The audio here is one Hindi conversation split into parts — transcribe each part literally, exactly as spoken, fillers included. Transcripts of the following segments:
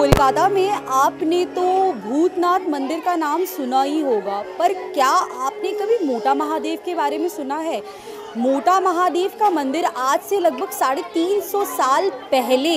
कोलकाता में आपने तो भूतनाथ मंदिर का नाम सुना ही होगा, पर क्या आपने कभी मोटा महादेव के बारे में सुना है? मोटा महादेव का मंदिर आज से लगभग साढ़े तीन सौ साल पहले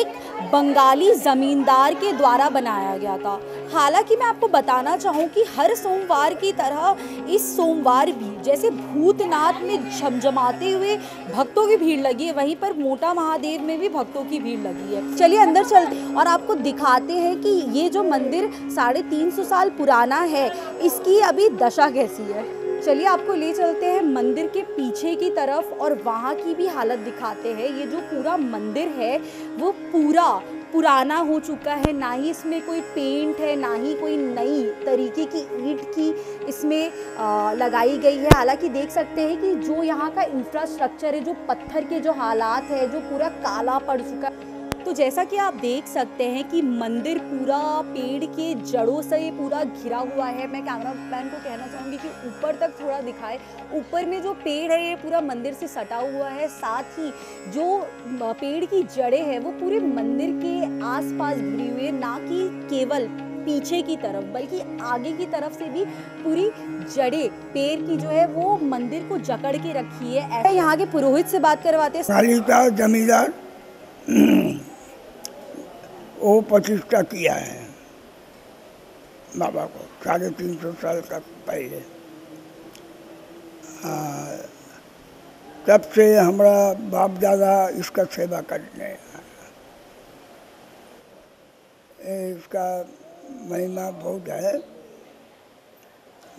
एक बंगाली ज़मींदार के द्वारा बनाया गया था। हालांकि मैं आपको बताना चाहूँ कि हर सोमवार की तरह इस सोमवार भी जैसे भूतनाथ में झमझमाते हुए भक्तों की भीड़ लगी है, वहीं पर मोटा महादेव में भी भक्तों की भीड़ लगी है। चलिए अंदर चलते और आपको दिखाते हैं कि ये जो मंदिर साढ़े तीन सौ साल पुराना है, इसकी अभी दशा कैसी है। चलिए आपको ले चलते हैं मंदिर के पीछे की तरफ और वहाँ की भी हालत दिखाते हैं। ये जो पूरा मंदिर है वो पूरा पुराना हो चुका है, ना ही इसमें कोई पेंट है, ना ही कोई नई तरीके की ईंट की इसमें आ, लगाई गई है। हालांकि देख सकते हैं कि जो यहाँ का इंफ्रास्ट्रक्चर है, जो पत्थर के जो हालात है, जो पूरा काला पड़ चुका है। तो जैसा कि आप देख सकते हैं कि मंदिर पूरा पेड़ के जड़ों से पूरा घिरा हुआ है। मैं कैमरा मैन को कहना चाहूँगी कि ऊपर तक थोड़ा दिखाए। ऊपर में जो पेड़ है ये पूरा मंदिर से सटा हुआ है, साथ ही जो पेड़ की जड़ें हैं वो पूरे मंदिर के आसपास घिरी हुई है, ना कि केवल पीछे की तरफ बल्कि आगे की तरफ से भी पूरी जड़े पेड़ की जो है वो मंदिर को जकड़ के रखी है। ऐसा यहाँ के पुरोहित से बात करवाते हैं। जमींदार वो प्रतिष्ठा किया है बाबा को साढ़े तीन सौ साल तक पहले। तब से हमारा बाप दादा इसका सेवा करने आया। इसका महिमा बहुत है,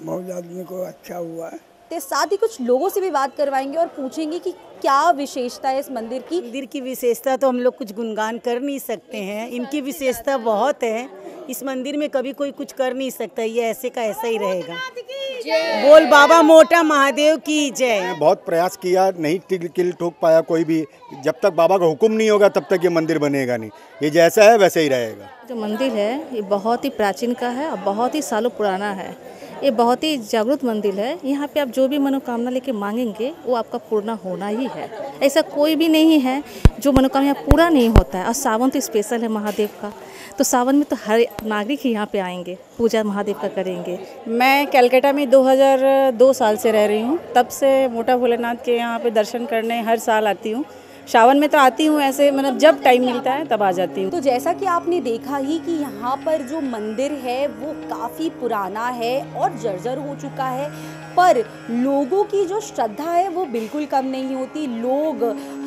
बहुत आदमी को अच्छा हुआ है। साथ ही कुछ लोगों से भी बात करवाएंगे और पूछेंगे कि क्या विशेषता है इस मंदिर की। मंदिर की विशेषता तो हम लोग कुछ गुणगान कर नहीं सकते हैं, इनकी विशेषता बहुत है। इस मंदिर में कभी कोई कुछ कर नहीं सकता, ये ऐसे का ऐसा ही रहेगा। बोल बाबा मोटा महादेव की जय। बहुत प्रयास किया, नहीं टिल ठोक पाया कोई भी। जब तक बाबा का हुक्म नहीं होगा तब तक ये मंदिर बनेगा नहीं, ये जैसा है वैसे ही रहेगा। जो मंदिर है ये बहुत ही प्राचीन का है और बहुत ही सालों पुराना है। ये बहुत ही जागरूक मंदिर है। यहाँ पे आप जो भी मनोकामना लेके मांगेंगे वो आपका पूर्ण होना ही है। ऐसा कोई भी नहीं है जो मनोकामना पूरा नहीं होता है। और सावन तो स्पेशल है महादेव का, तो सावन में तो हर नागरिक ही यहाँ पे आएंगे, पूजा महादेव का करेंगे। मैं कलकत्ता में दो हज़ार दो साल से रह रही हूँ, तब से मोटा भोलेनाथ के यहाँ पर दर्शन करने हर साल आती हूँ। सावन में तो आती हूँ, ऐसे मतलब जब टाइम मिलता है तब आ जाती हूँ। तो जैसा कि आपने देखा ही कि यहाँ पर जो मंदिर है वो काफ़ी पुराना है और जर्जर हो चुका है, पर लोगों की जो श्रद्धा है वो बिल्कुल कम नहीं होती। लोग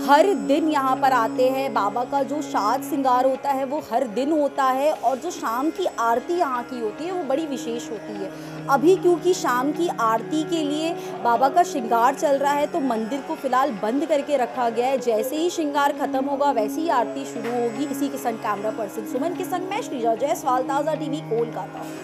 हर दिन यहाँ पर आते हैं। बाबा का जो साज श्रृंगार होता है वो हर दिन होता है और जो शाम की आरती यहाँ की होती है वो बड़ी विशेष होती है। अभी क्योंकि शाम की आरती के लिए बाबा का श्रृंगार चल रहा है तो मंदिर को फिलहाल बंद करके रखा गया है। जैसे ही श्रृंगार खत्म होगा वैसे ही आरती शुरू होगी। इसी के संग कैमरा पर्सन सुमन के संग मैं श्रीजा, जयस्वाल, ताजा टीवी, कोलकाता।